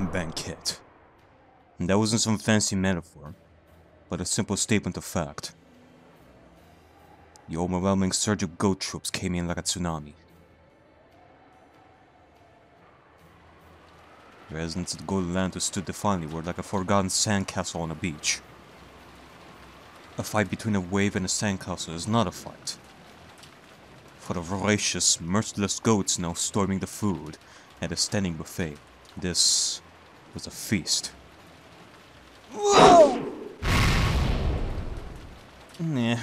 Banquet. And that wasn't some fancy metaphor, but a simple statement of fact. The overwhelming surge of goat troops came in like a tsunami. The residents of Golden Lanterns stood defiantly were like a forgotten sandcastle on a beach. A fight between a wave and a sandcastle is not a fight. For the voracious, merciless goats now storming the food at a standing buffet, this was a feast. Whoa! Nah.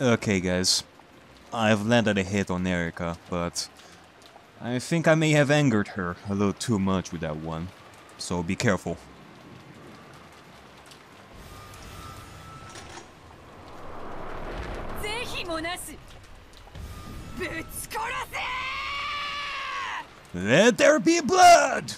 Okay guys, I've landed a hit on Erika, but I think I may have angered her a little too much with that one, so be careful. Let there be blood!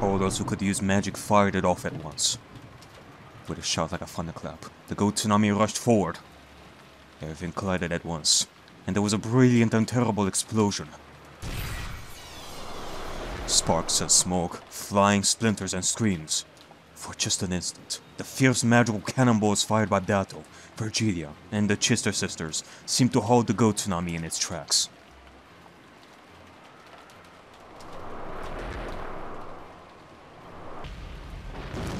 All those who could use magic fired it off at once. With a shout like a thunderclap, the goat tsunami rushed forward. Everything collided at once, and there was a brilliant and terrible explosion. Sparks and smoke, flying splinters and screams. For just an instant, the fierce magical cannonballs fired by Datto, Virgilia, and the Chiester Sisters seemed to halt the goat tsunami in its tracks.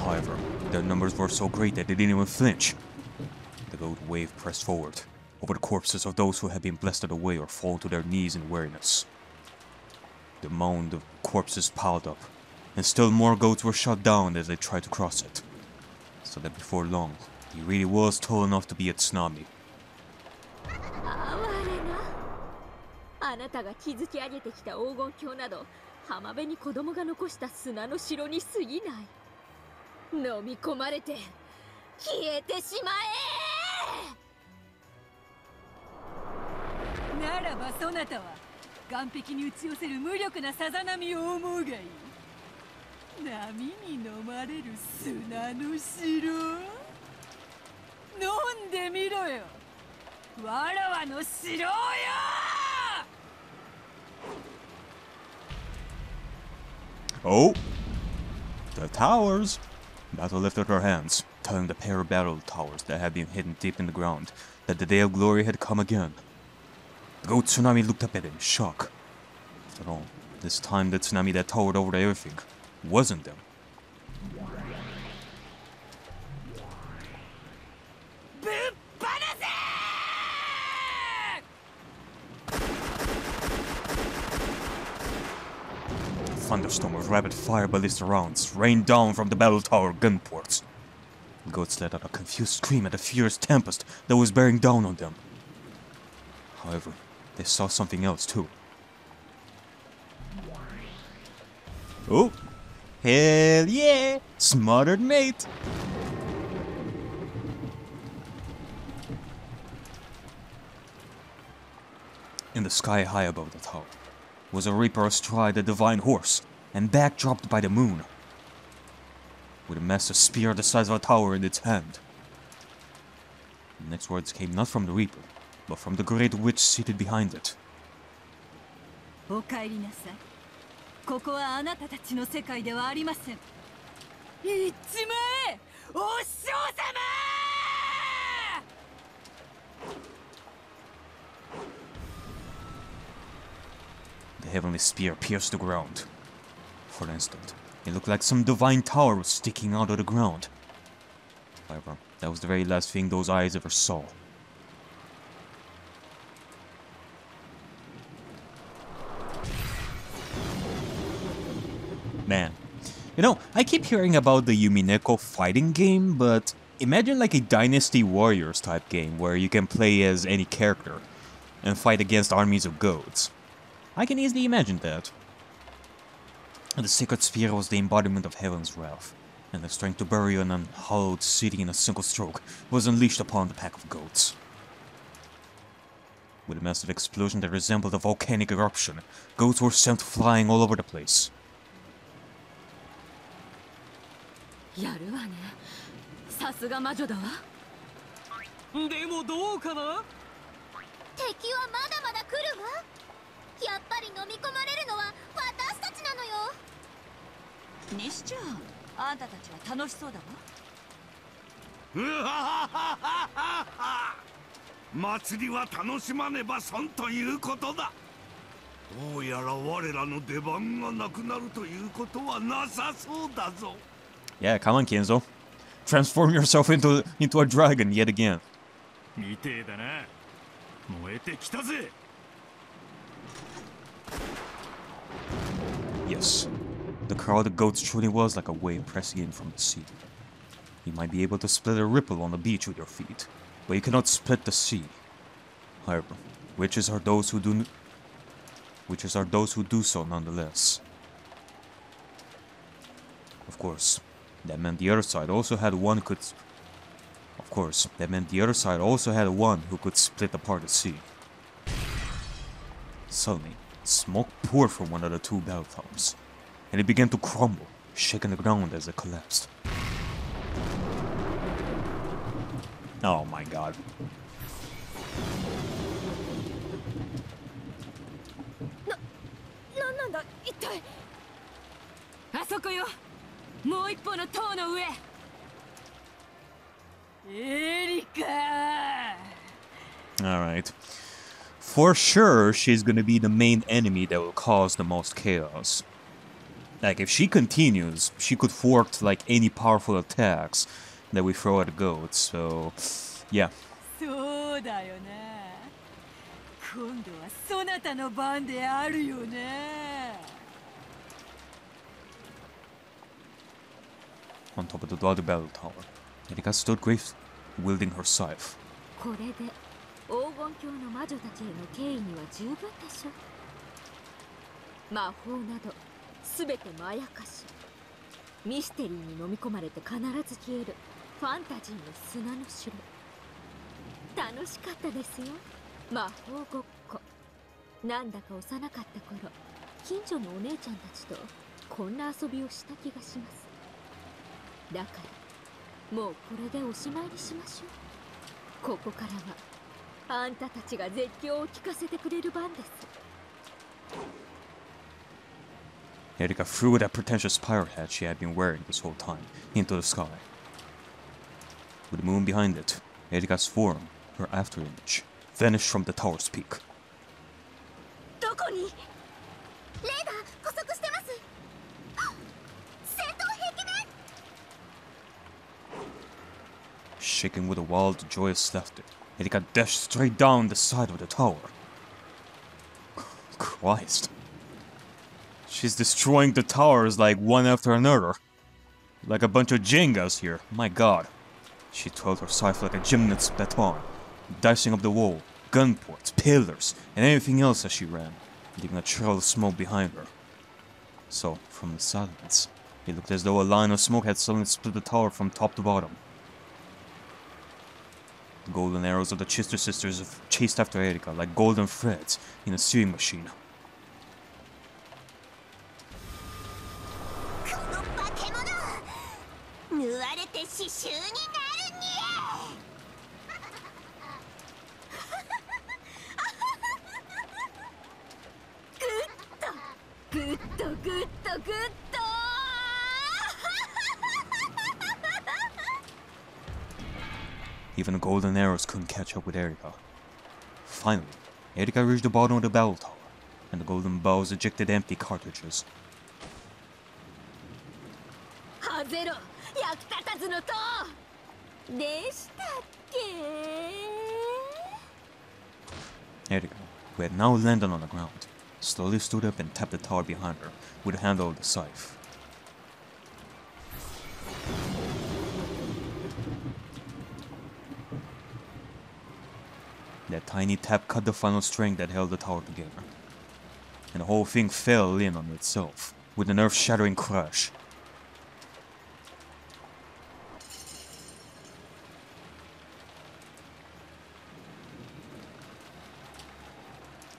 However, their numbers were so great that they didn't even flinch. The goat wave pressed forward, over the corpses of those who had been blasted away or fallen to their knees in weariness. The mound of corpses piled up, and still more goats were shot down as they tried to cross it, so that before long, he really was tall enough to be a tsunami. Oh! The towers! Battle lifted her hands, telling the pair of battle towers that had been hidden deep in the ground that the day of glory had come again. The goat tsunami looked up at him, shocked. After all, this time the tsunami that towered over everything wasn't them. Thunderstorm of rapid-fire ballista rounds rained down from the battle tower gun ports. The goats let out a confused scream at the furious tempest that was bearing down on them. However, they saw something else too. Oh! Hell yeah! Smothered, mate! In the sky high above the tower was a reaper astride a divine horse, and backdropped by the moon, with a massive spear the size of a tower in its hand. The next words came not from the reaper, but from the great witch seated behind it. The heavenly spear pierced the ground. For an instant, it looked like some divine tower was sticking out of the ground. However, that was the very last thing those eyes ever saw. Man, you know, I keep hearing about the Umineko fighting game, but imagine like a Dynasty Warriors type game where you can play as any character and fight against armies of goats. I can easily imagine that. The sacred spear was the embodiment of heaven's wrath, and the strength to bury an unhallowed city in a single stroke was unleashed upon the pack of goats. With a massive explosion that resembled a volcanic eruption, goats were sent flying all over the place. やるわね。さすが魔女だわ。でもどうかな？敵はまだまだ来るわ。やっぱり飲み込まれるのは私たちなのよ。にしちゃん、あんたたちは楽しそうだわ。うははははは。祭りは楽しまねば損ということだ。どうやら我らの出番がなくなるということはなさそうだぞ。Yeah, come on, Kinzo. Transform yourself into a dragon yet again. 見てだな。燃えてきたぜ。Yes. The crow of the goats truly was like a wave pressing in from the sea. You might be able to split a ripple on the beach with your feet, but you cannot split the sea. However, witches are those who do so nonetheless. Of course, that meant the other side also had one who could split apart the sea. Suddenly, smoke poured from one of the two bell towers, and it began to crumble, shaking the ground as it collapsed. Oh my god. Alright. For sure, she's gonna be the main enemy that will cause the most chaos. Like, if she continues, she could thwart, like, any powerful attacks that we throw at goats, so... yeah. On top of the other battle tower, Erika stood gravely, wielding her scythe. Erika threw that pretentious pirate hat she had been wearing this whole time into the sky. With the moon behind it, Erika's form, her afterimage, vanished from the tower's peak. Shaken with a wild, joyous laughter, Erika dashed straight down the side of the tower. Christ. She's destroying the towers like one after another. Like a bunch of Jengas here, my god. She twirled her scythe like a gymnast's baton, dashing up the wall, gunports, pillars, and anything else as she ran, leaving a trail of smoke behind her. So, from the silence, it looked as though a line of smoke had suddenly split the tower from top to bottom. The golden arrows of the Chiester Sisters chased after Erika like golden threads in a sewing machine. Even the golden arrows couldn't catch up with Erika. Finally, Erika reached the bottom of the battle tower, and the golden bows ejected empty cartridges. Erika, who had now landed on the ground, slowly stood up and tapped the tower behind her with the handle of the scythe. That tiny tap cut the final string that held the tower together, and the whole thing fell in on itself with an earth-shattering crash.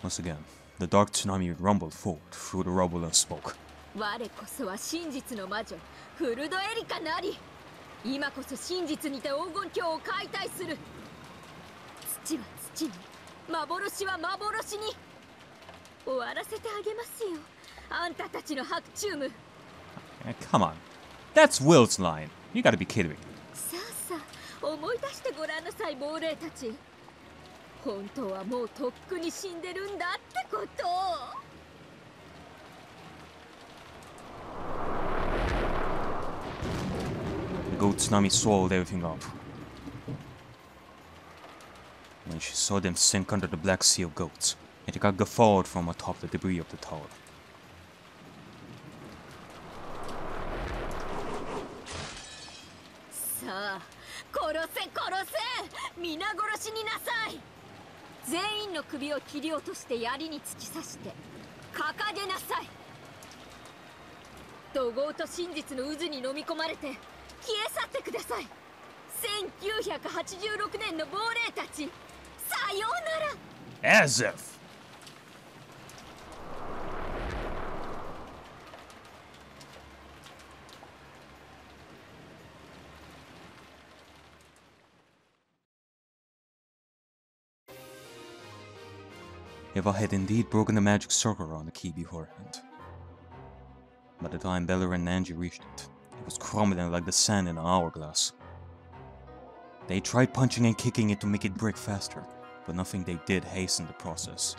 Once again, the dark tsunami rumbled forward through the rubble and smoke. 今こそ真実にて黄金鏡を解体する。土は土に、幻は幻に。終わらせてあげますよ。あんたたちの白昼夢。Come on, that's Will's line. You gotta be kidding me. さあさあ、思い出してごらんなさい、亡霊たち。本当はもうとっくに死んでるんだってことを。Gold tsunami swallowed everything up. When she saw them sink under the Black Sea of Goats, Erika guffawed from atop the debris of the tower. Sa, korose, korose! Mina goroshi ni nasai! Zein no kubi o kiri otoshite yari ni tsukisashite, kakage nasai! Dogou to shinjitsu no uzu ni nomikomarete. 消え去ってください。1986年の亡霊たち、さようなら。As if. Eva had indeed broken the magic circle on the key beforehand. By the time Balor and Nanji reached it, it was crumbling like the sand in an hourglass. They tried punching and kicking it to make it break faster, but nothing they did hastened the process.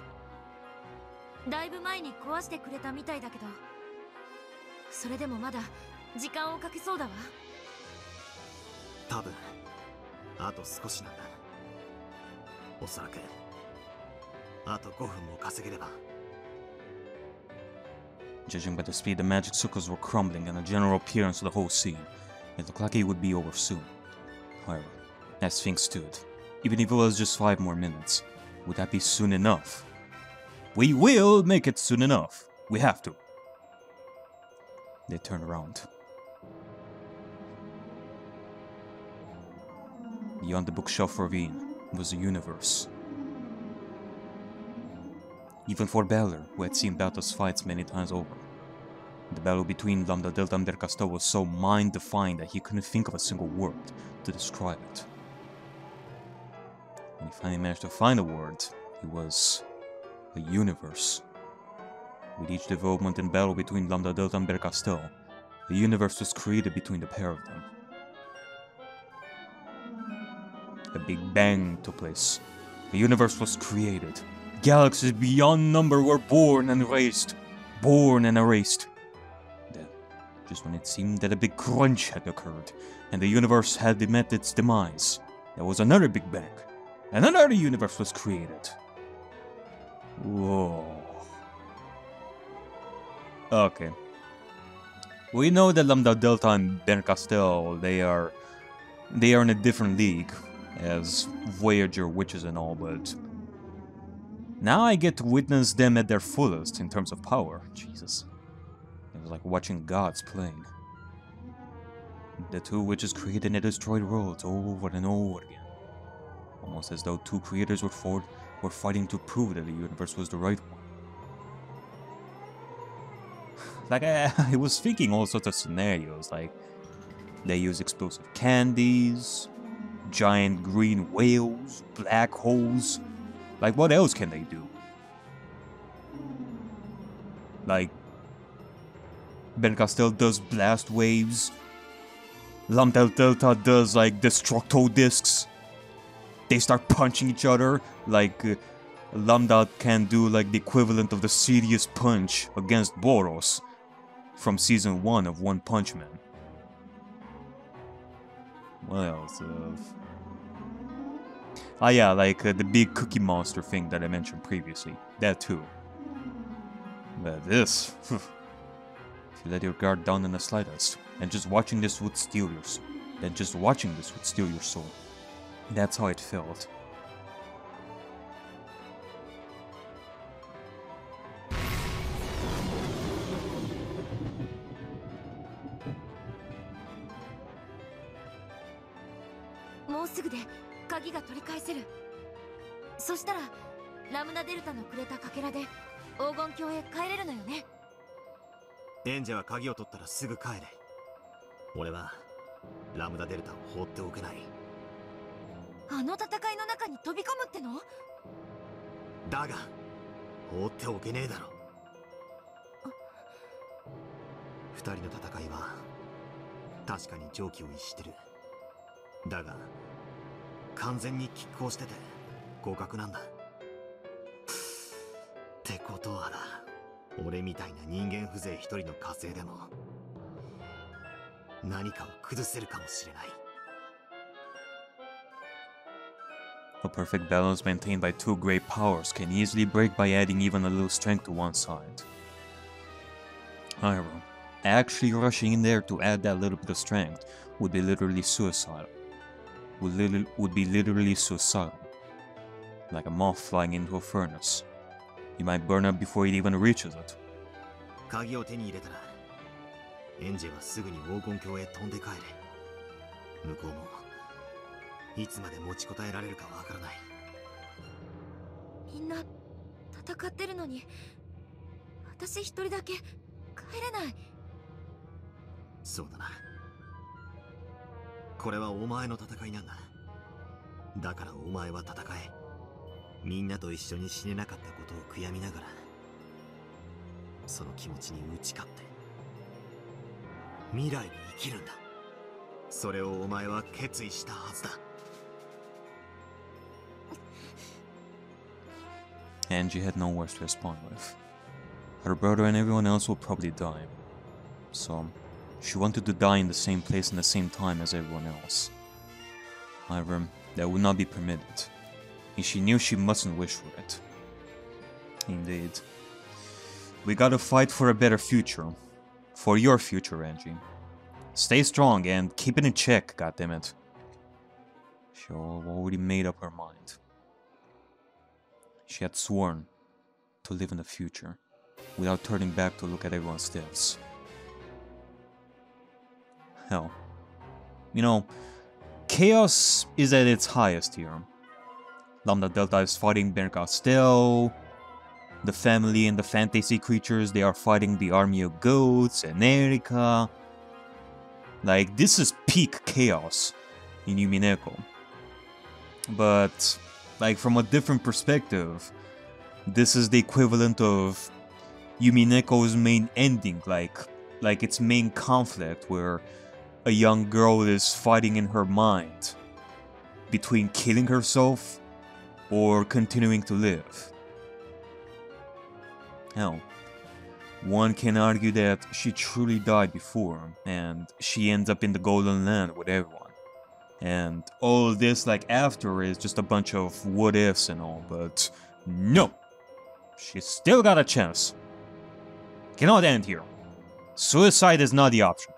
Judging by the speed the magic circles were crumbling and the general appearance of the whole scene, it looked like it would be over soon. However, as things stood, even if it was just 5 more minutes, would that be soon enough? We will make it soon enough! We have to! They turned around. Beyond the bookshelf ravine was the universe. Even for Balor, who had seen Datto's fights many times over. The battle between Lambda Delta and Der Castell was so mind-defying that he couldn't think of a single word to describe it. When he finally managed to find a word, it was a universe. With each development and battle between Lambda Delta and Der Castell, a universe was created between the pair of them. A big bang took place. The universe was created. Galaxies beyond number were born and erased, born and erased. Then, just when it seemed that a big crunch had occurred, and the universe had met its demise, there was another big bang, and another universe was created. Whoa. Okay. We know that Lambda Delta and Bernkastel, they are in a different league, as Voyager witches and all, but... now I get to witness them at their fullest in terms of power. Jesus. It was like watching gods playing. The two witches created and destroyed worlds over and over again. Almost as though two creators were fighting to prove that the universe was the right one. Like, I was thinking all sorts of scenarios, like... they use explosive candies, giant green whales, black holes... like, what else can they do? Like... Bernkastel does blast waves. Lambda Delta does, like, destructo discs. They start punching each other. Like, Lambda can do, like, the equivalent of the serious punch against Boros from Season 1 of One Punch Man. What else? Ah yeah, like the big cookie monster thing that I mentioned previously. That too. But this... if you let your guard down in the slightest, and just watching this would steal your soul. Then just watching this would steal your soul. That's how it felt. ラムダデルタを放っておけない。あの戦いの中に飛び込むっての？だが放っておけねえだろ。二人の戦いは確かに常軌を逸してる。だが完全に拮抗してて互角なんだ。ってことはだ、俺みたいな人間風情一人の火星でも何かを崩せるかもしれない。A perfect balance maintained by two great powers can easily break by adding even a little strength to one side. Iroh, actually rushing in there to add that little bit of strength would be literally suicidal. Would be literally suicidal. Like a moth flying into a furnace. You might burn up before it even reaches it. Angie had no words to respond with. Her brother and everyone else will probably die. So, she wanted to die in the same place and the same time as everyone else. However, that would not be permitted, and she knew she mustn't wish for it. Indeed. We gotta fight for a better future. For your future, Angie. Stay strong and keep it in check, goddammit. She already made up her mind. She had sworn to live in the future, without turning back to look at everyone's deaths. Hell. You know, chaos is at its highest here. Lambda Delta is fighting Bernkastel, the family and the fantasy creatures, they are fighting the army of goats and Erika. Like, this is peak chaos in Umineko. But, like, from a different perspective, this is the equivalent of Umineko's main ending, like its main conflict, where a young girl is fighting in her mind between killing herself or continuing to live. Hell, one can argue that she truly died before, and she ends up in the Golden Land with everyone. And all this, like, after is just a bunch of what-ifs and all, but no! She still got a chance. Cannot end here. Suicide is not the option.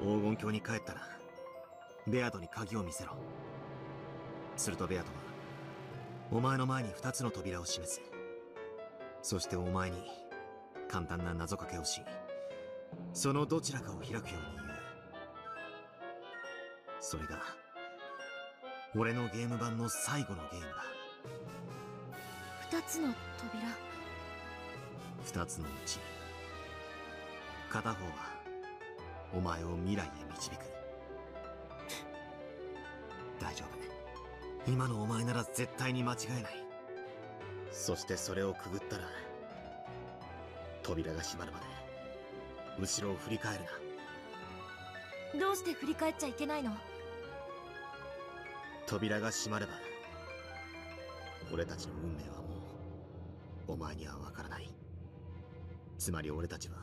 黄金郷に帰ったら、ベアドに鍵を見せろ。するとベアドは、お前の前に2つの扉を示す。そしてお前に簡単な謎かけをし、そのどちらかを開くように言う。それが俺のゲーム版の最後のゲームだ。2つの扉。2つのうち、片方は お前を未来へ導く。大丈夫。今のお前なら絶対に間違えない。そしてそれをくぐったら、扉が閉まるまで後ろを振り返るな。どうして振り返っちゃいけないの？扉が閉まれば、俺たちの運命はもうお前にはわからない。つまり俺たちは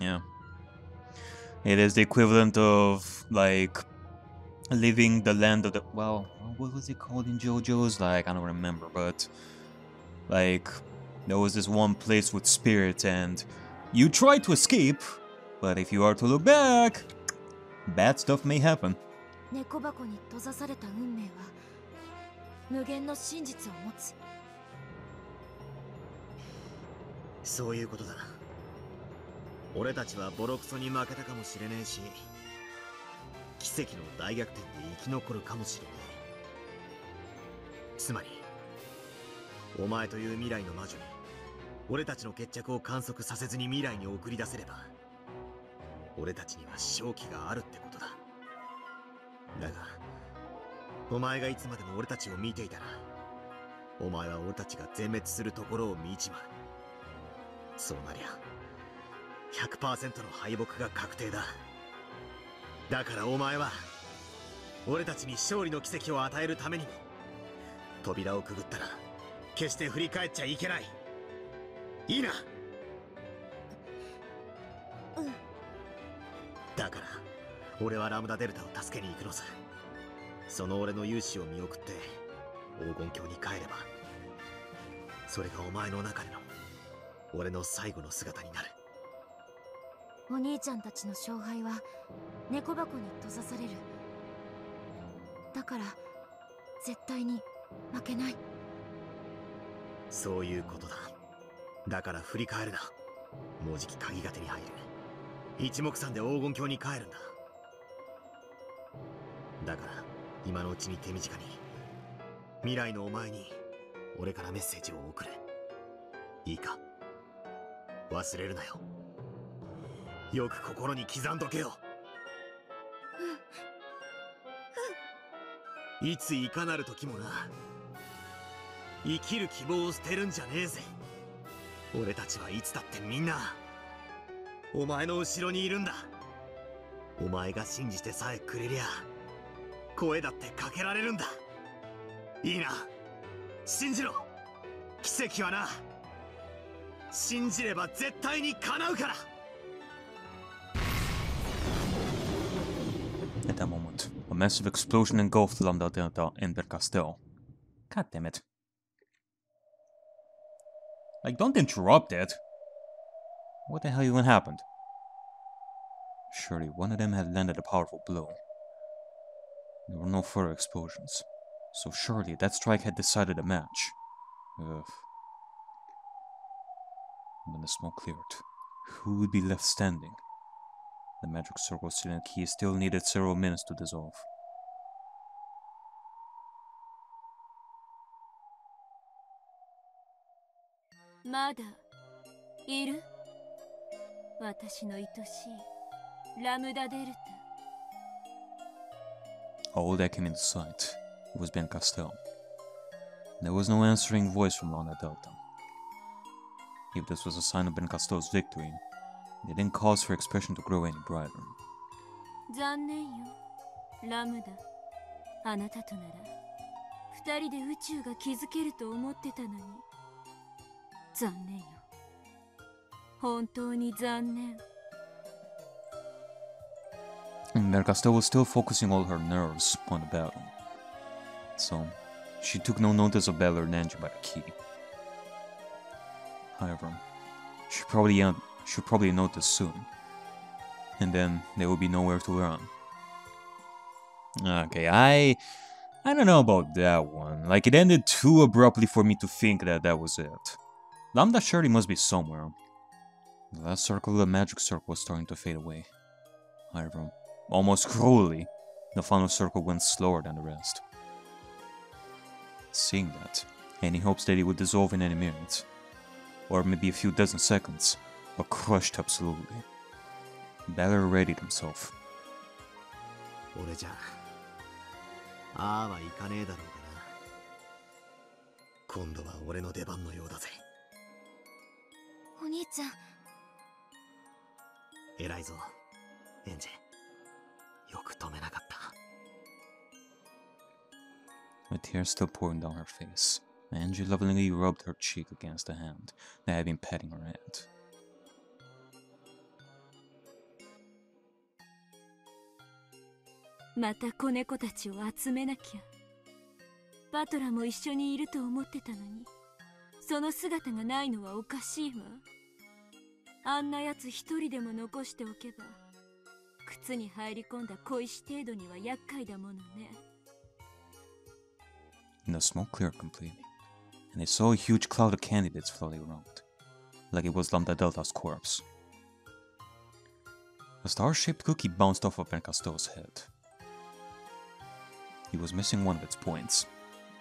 Yeah. It is the equivalent of, like, leaving the land of the... Well, what was it called in JoJo's? Like, I don't remember, but... Like, there was this one place with spirits and... You try to escape, but if you are to look back... Bad stuff may happen. そういうことだ。俺たちはボロクソに負けたかもしれねえし、奇跡の大逆転で生き残るかもしれねえ。つまり、お前という未来の魔女に俺たちの決着を観測させずに未来に送り出せれば、俺たちには勝機があるってことだ。だが、お前がいつまでも俺たちを見ていたら、お前は俺たちが全滅するところを見ちまう。そうなりゃ、100% の敗北が確定だ。だからお前は、俺たちに勝利の奇跡を与えるためにも、扉をくぐったら、決して振り返っちゃいけない。いいな。うん。だから、俺はラムダデルタを助けに行くのさ。その俺の勇姿を見送って、黄金郷に帰れば、それがお前の中での、俺の最後の姿になる。お兄ちゃんたちの勝敗は猫箱に閉ざされる。だから絶対に負けない。そういうことだ。だから振り返るな。もうじき鍵が手に入る。一目散で黄金郷に帰るんだ。だから今のうちに手短に、未来のお前に俺からメッセージを送る。いいか？忘れるなよ。よく心に刻んどけよ。いついかなる時もな、生きる希望を捨てるんじゃねえぜ。俺たちはいつだってみんなお前の後ろにいるんだ。お前が信じてさえくれりゃ、声だってかけられるんだ。いいな、信じろ。奇跡はな、信じれば絶対に叶うから。At that moment, a massive explosion engulfed Lambda Delta and Bernkastel. God damn it. Like, don't interrupt it. What the hell even happened? Surely one of them had landed a powerful blow. There were no further explosions. So surely that strike had decided the match. Ugh. When the smoke cleared, who would be left standing? The magic circle sealing key still needed several minutes to dissolve. Mada, iru? Watashi no itoshii Lambda Delta. All that came into sight was Bernkastel. There was no answering voice from Lambda Delta. If this was a sign of Bernkastel's victory, it didn't cause her expression to grow any brighter. And Bernkastel was still focusing all her nerves on the battle. So, she took no notice of Balor and Angie by the key. However, she'll probably notice soon. And then there will be nowhere to run. Okay, I don't know about that one. Like, it ended too abruptly for me to think that that was it. Lambda surely must be somewhere. The last circle of the magic circle was starting to fade away. However, almost cruelly, the final circle went slower than the rest. Seeing that, Annie hopes that it would dissolve in any minute, or maybe a few dozen seconds, but crushed absolutely. Balor readied himself. With tears still pouring down her face, Angie lovingly rubbed her cheek against the hand that had been patting her hand. The smoke cleared completely, and they saw a huge cloud of candidates floating around, like it was Lambda Delta's corpse. A star-shaped cookie bounced off of Bernkastel's head. He was missing one of its points,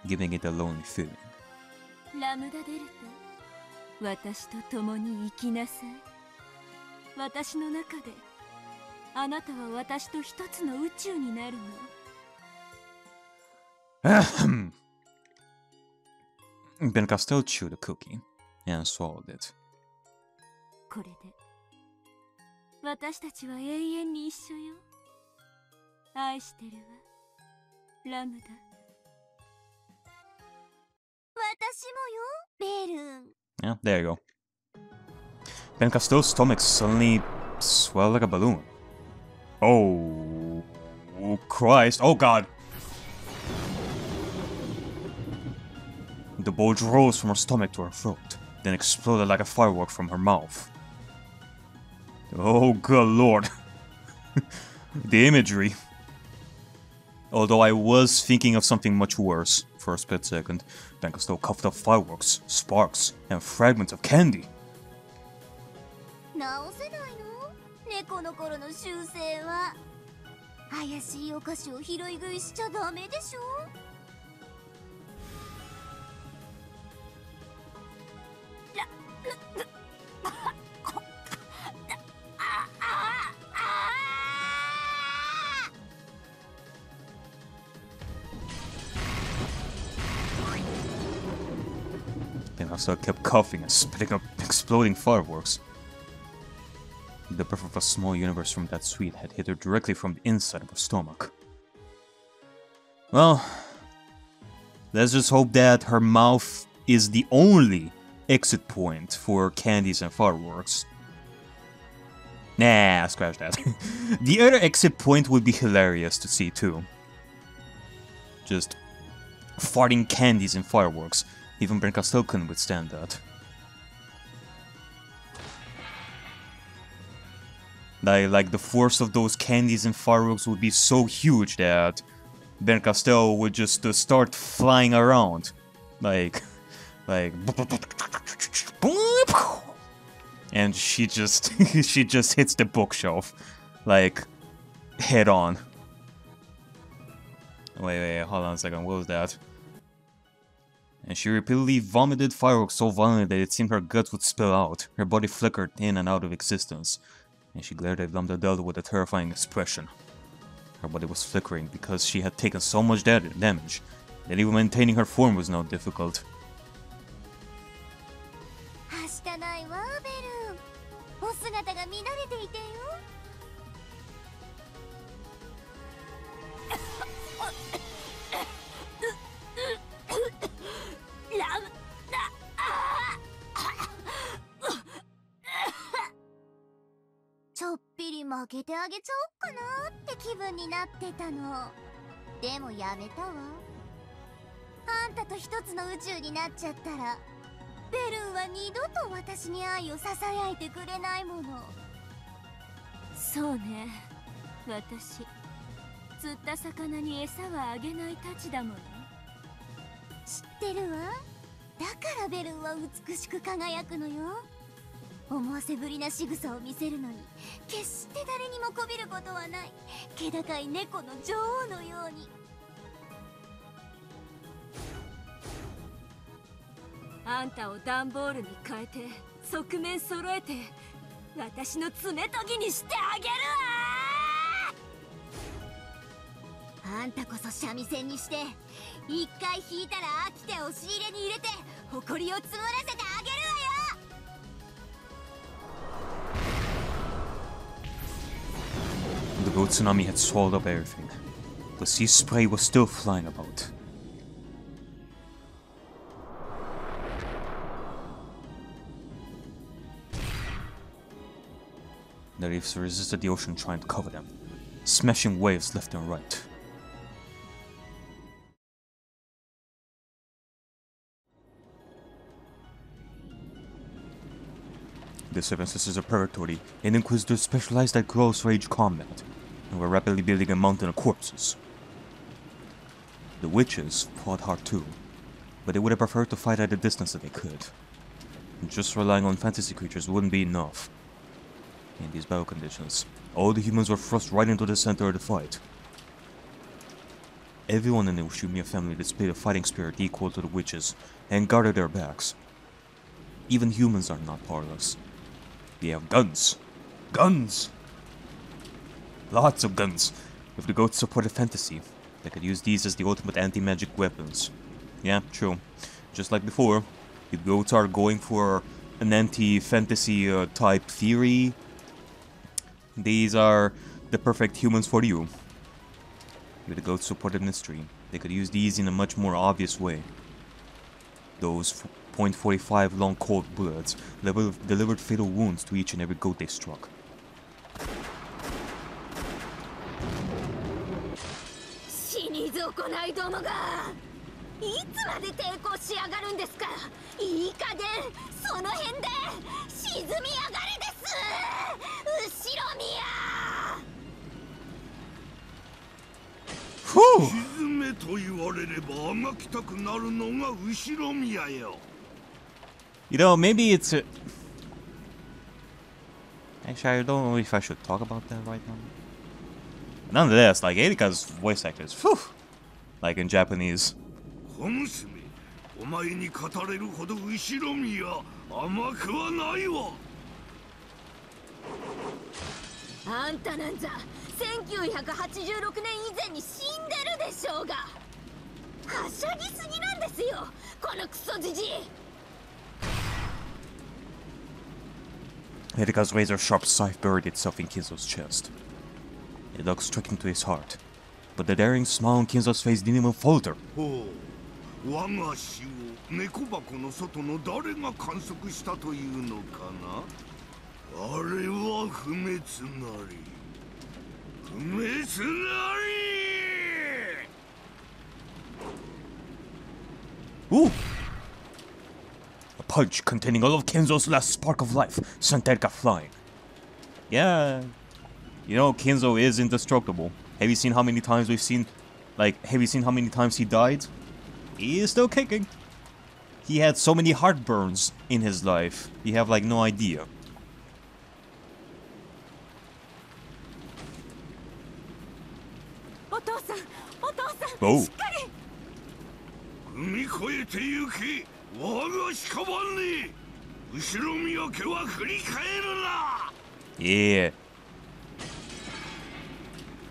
giving it a lonely feeling. 私と共に生きなさい。私の中であなたは私と一つの宇宙になるの。Bernkastel chewed a cookie and swallowed it. これで私たちは永遠に一緒よ。愛してるわ、ラムダ。私もよ、ベルン。Yeah, there you go. Bernkastel's stomach suddenly swelled like a balloon. Oh, oh Christ! Oh God! The bulge rose from her stomach to her throat, then exploded like a firework from her mouth. Oh, good lord. The imagery. Although I was thinking of something much worse for a split second. Bernkastel coughed up fireworks, sparks, and fragments of candy. Bernkastel kept coughing and spitting up exploding fireworks. The breath of a small universe from that sweet had hit her directly from the inside of her stomach. Well, let's just hope that her mouth is the only exit point for candies and fireworks. Nah, scratch that. The other exit point would be hilarious to see too. Just farting candies and fireworks. Even Bernkastel couldn't withstand that. Like, the force of those candies and fireworks would be so huge that Bernkastel would just start flying around. Like... And she just... she just hits the bookshelf. Like, head on. Wait, hold on a second, what was that? And she repeatedly vomited fireworks so violently that it seemed her guts would spill out. Her body flickered in and out of existence, and she glared at Lambda Delta with a terrifying expression. Her body was flickering because she had taken so much damage that even maintaining her form was now difficult. The goat tsunami had swallowed up everything. The sea spray was still flying about. The reefs resisted the ocean trying to cover them, smashing waves left and right. The Seven Sisters Preparatory, an inquisitor specialized at gross rage combat, and were rapidly building a mountain of corpses. The witches fought hard too, but they would have preferred to fight at a distance if they could. Just relying on fantasy creatures wouldn't be enough. In these battle conditions, all the humans were thrust right into the center of the fight. Everyone in the Ushiromiya family displayed a fighting spirit equal to the witches and guarded their backs. Even humans are not powerless. We have guns. Guns! Lots of guns. If we go to support a fantasy, they could use these as the ultimate anti-magic weapons. Yeah, true. Just like before, the goats are going for an anti-fantasy type theory. These are the perfect humans for you. If the goats support a mystery, they could use these in a much more obvious way. Those .45 long cold bullets delivered fatal wounds to each and every goat they struck. You know, maybe it's a... Actually, I don't know if I should talk about that right now. Nonetheless, like, Erika's voice actors, phew! Like in Japanese. Erika's razor-sharp scythe buried itself in Kinzo's chest. The dog struck into his heart, but the daring smile on Kinzo's face didn't even falter. Ooh! A punch containing all of Kinzo's last spark of life sent Erika flying. Yeah, you know, Kinzo is indestructible. Have you seen how many times we've seen, like, have you seen how many times he died? He is still kicking. He had so many heartburns in his life. You have, like, no idea. Oh. Yeah.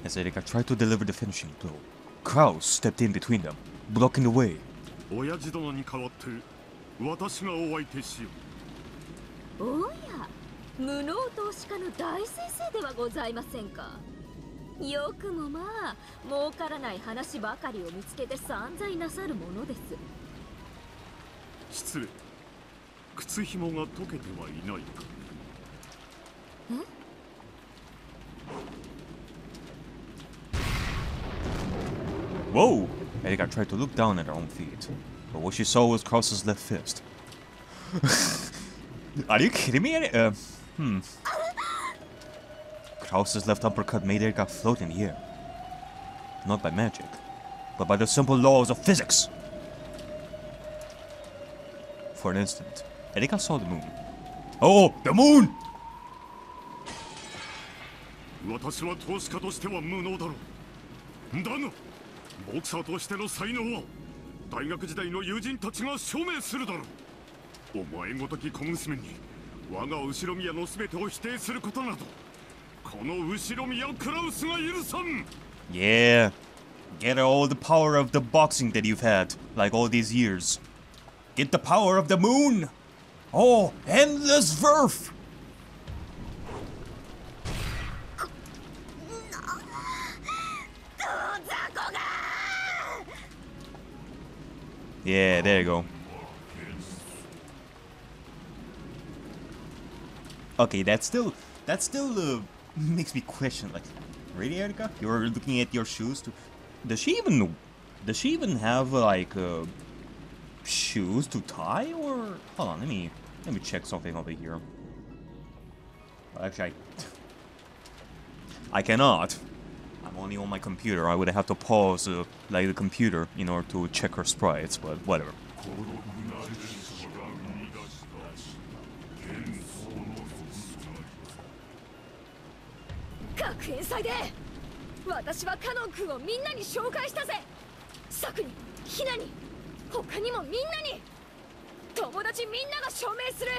As Erika tried to deliver the finishing blow, Krauss stepped in between them, blocking the way. Whoa! Erika tried to look down at her own feet, but what she saw was Krauss's left fist. Are you kidding me? Krauss's left uppercut made Erika float in the air. Not by magic, but by the simple laws of physics. For an instant, Erika saw the moon. Oh, the moon! Yeah, get all the power of the boxing that you've had, like all these years. Get the power of the moon! Oh, endless verf! Yeah, there you go. Okay, that still makes me question, like, really, Erika? You're looking at your shoes to... Does she even have, like, shoes to tie, or... Hold on, let me check something over here. Actually, I cannot. I'm only on my computer. I would have to pause, like, the computer in order to check her sprites, but whatever. 友達みんなが署名する。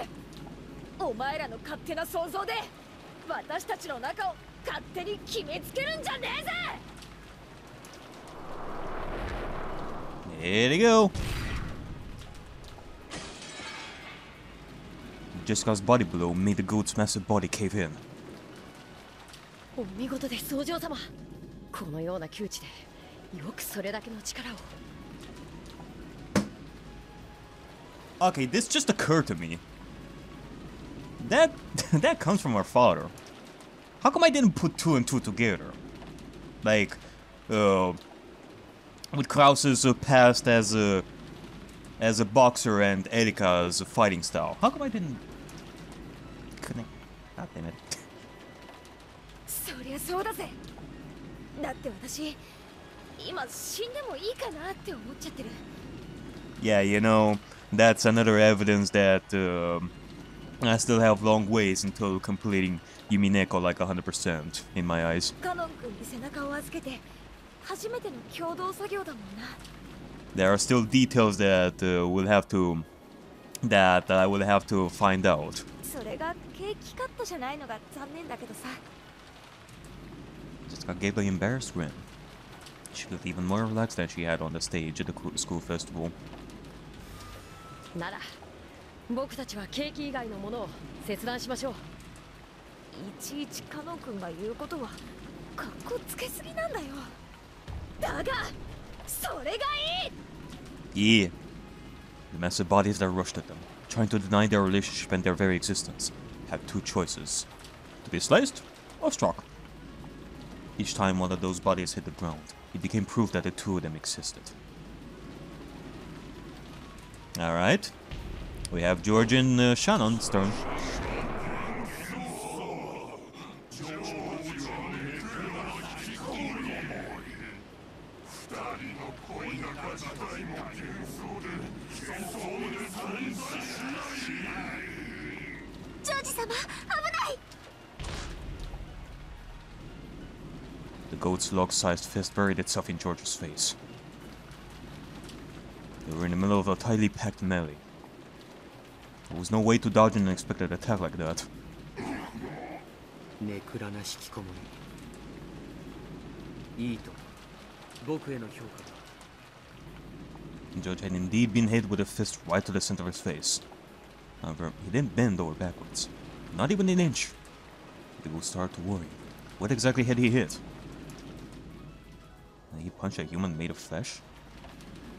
お前らの勝手な想像で私たちの中を勝手に決めつけるんじゃねえぜ。Here we go. Jessica's body blow made the goat's massive body cave in. お見事です、お嬢様。このような窮地でよくそれだけの力を。 Okay, this just occurred to me. That comes from our father. How come I didn't put two and two together? Like, with Krauss's past as a boxer and Erika's fighting style. How come I didn't connect? God damn it. そりゃそうだぜ。だって私今死んでもいいかなって思っちゃってる。 Yeah, you know, that's another evidence that I still have long ways until completing Umineko like 100% in my eyes. There are still details that I will have to find out. Jessica gave an embarrassed grin. She looked even more relaxed than she had on the stage at the school festival. Yeah. The massive bodies that rushed at them, trying to deny their relationship and their very existence, had two choices: to be sliced or struck. Each time one of those bodies hit the ground, it became proof that the two of them existed. Alright, we have George and Shannon's turn. The goat's log-sized fist buried itself in George's face. They were in the middle of a tightly packed melee. There was no way to dodge an unexpected attack like that. George had indeed been hit with a fist right to the center of his face. However, he didn't bend over backwards. Not even an inch. They will start to worry. What exactly had he hit? He punched a human made of flesh?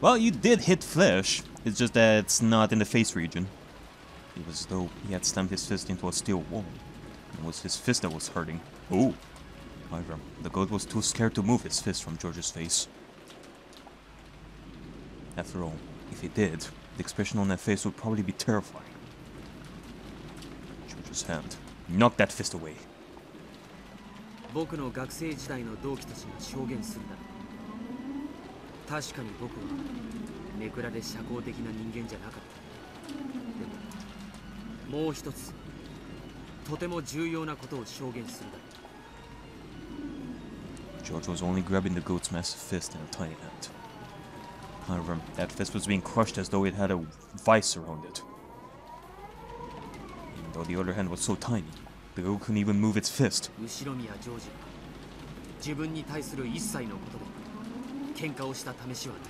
Well, you did hit flesh, it's just that it's not in the face region. It was as though he had slammed his fist into a steel wall. It was his fist that was hurting. Ooh. However, the goat was too scared to move his fist from George's face. After all, if he did, the expression on that face would probably be terrifying. George's hand knocked that fist away. 確かに僕はネクラで社交的な人間じゃなかった。でももう一つとても重要なことを証言するだろう。George was only grabbing the goat's massive fist in a tiny hand. However, that fist was being crushed as though it had a vice around it. Even though the other hand was so tiny, the goat couldn't even move its fist. 後ろ宮ジョージは自分に対する一切のことで 喧嘩をした試しはない。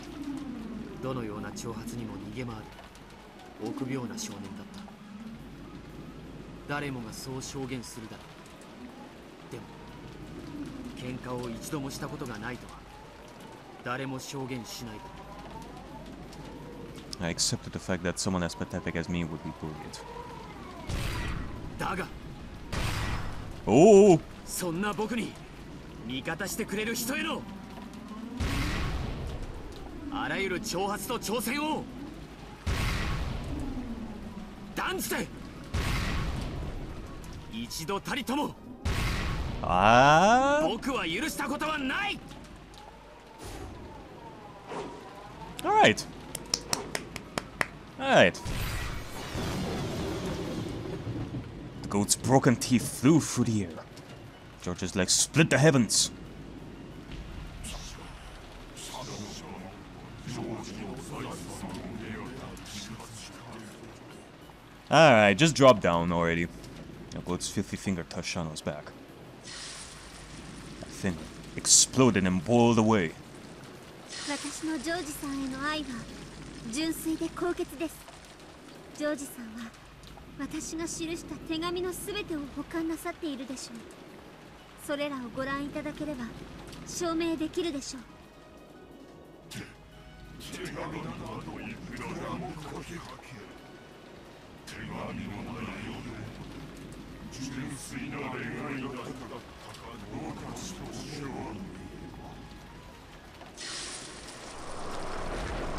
どのような挑発にも逃げ回る臆病な少年だった。誰もがそう証言するだろう。でも喧嘩を一度もしたことがないとは誰も証言しないだろう。 I accepted the fact that someone as pathetic as me would be bullied. だがおおそんな僕に味方してくれる人への Alright. Alright. The goat's broken teeth flew through the air. George's legs split the heavens. Alright, just drop down already. God's filthy finger touched Shano's back. That thing exploded and boiled away.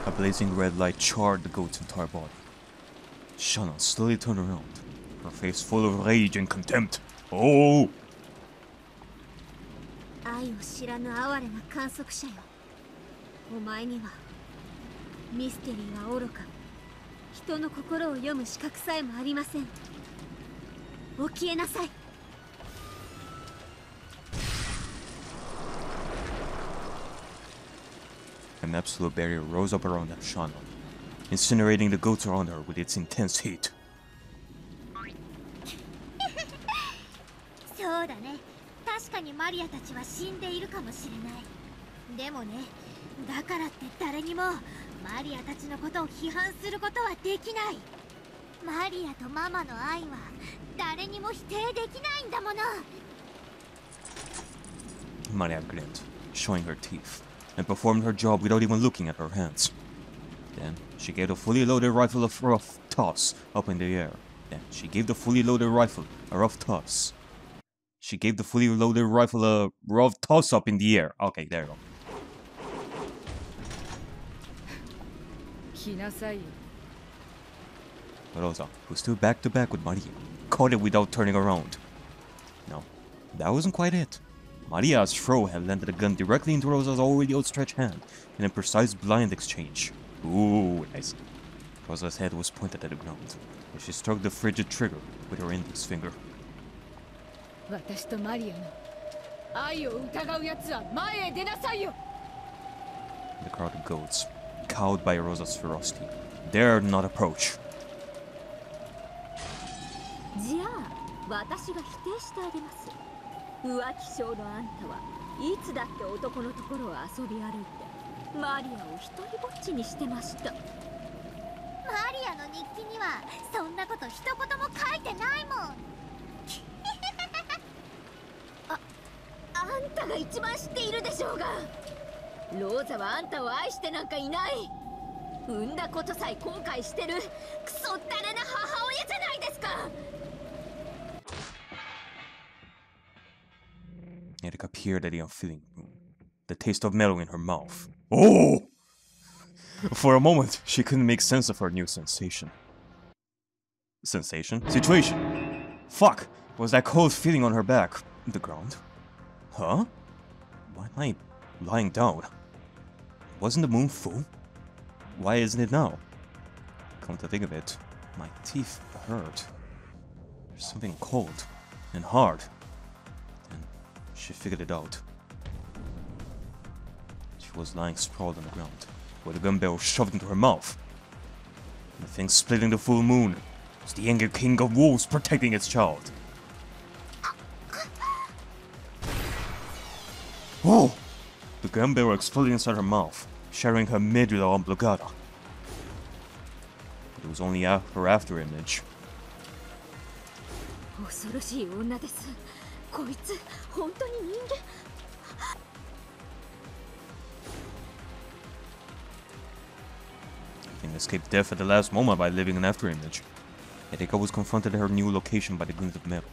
A blazing red light charred the goat's entire body. Shannon slowly turned around, her face full of rage and contempt. Oh! An absolute barrier rose up around Shannon, incinerating the goats around her with its intense heat. Maria grinned, showing her teeth, and performed her job without even looking at her hands. Then she gave the fully loaded rifle a rough toss up in the air. She gave the fully loaded rifle a rough toss up in the air. Okay, there you go. Rosa, who stood back to back with Maria, caught it without turning around. No, that wasn't quite it. Maria's throw had landed a gun directly into Rosa's already outstretched hand in a precise blind exchange. Ooh, nice. Rosa's head was pointed at the ground, and she struck the frigid trigger with her index finger. The crowd of goats, cowed by Rosa's ferocity, dared not approach. Erika appeared at the unfeeling room, the taste of metal in her mouth. Oh! For a moment, she couldn't make sense of her new sensation. Situation? Fuck! Was that cold feeling on her back? The ground? Huh? Why am I lying down? Wasn't the moon full? Why isn't it now? Come to think of it, my teeth hurt. There's something cold and hard. She figured it out. She was lying sprawled on the ground, with a gun barrel shoved into her mouth. The thing splitting the full moon was the angry king of wolves protecting its child. Oh! The gun barrel exploded inside her mouth, shattering her medulla oblongata. But it was only her after image. Thing escaped death at the last moment by living an afterimage. Erika was confronted at her new location by the glint of metal,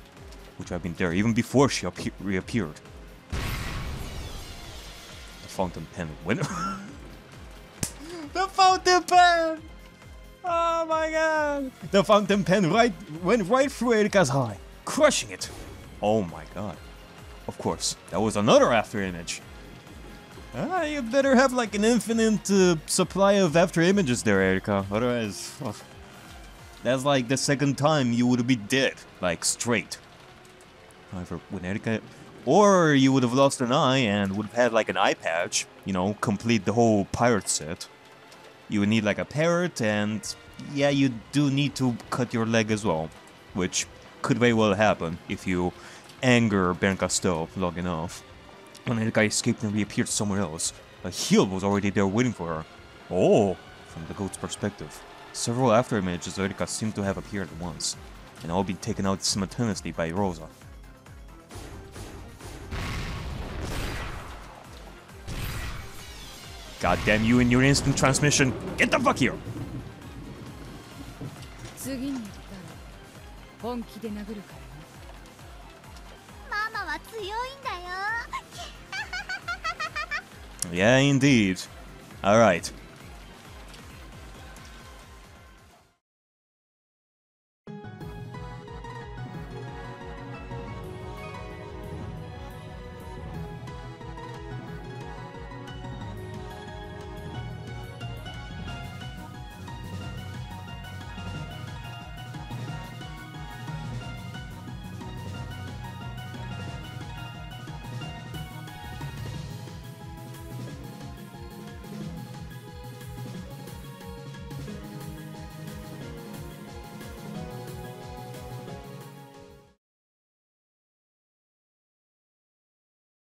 which had been there even before she reappeared. The fountain pen went. The fountain pen! Oh my god! The fountain pen went right through Erika's eye, crushing it. Oh my god. Of course, that was another after-image. Ah, you better have like an infinite supply of after-images there, Erika. Otherwise, oh, that's like the second time you would be dead. Like, straight. However, when Erika... Or you would have lost an eye and would have had like an eye patch. You know, complete the whole pirate set. You would need like a parrot and yeah, you do need to cut your leg as well, which could very well happen if you anger Bernkastel long enough. When Erika escaped and reappeared somewhere else, a heel was already there waiting for her. Oh, from the goat's perspective. Several afterimages of Erika seem to have appeared at once, and all be taken out simultaneously by Rosa. God damn you and your instant transmission! Get the fuck here! Yeah, indeed. Alright.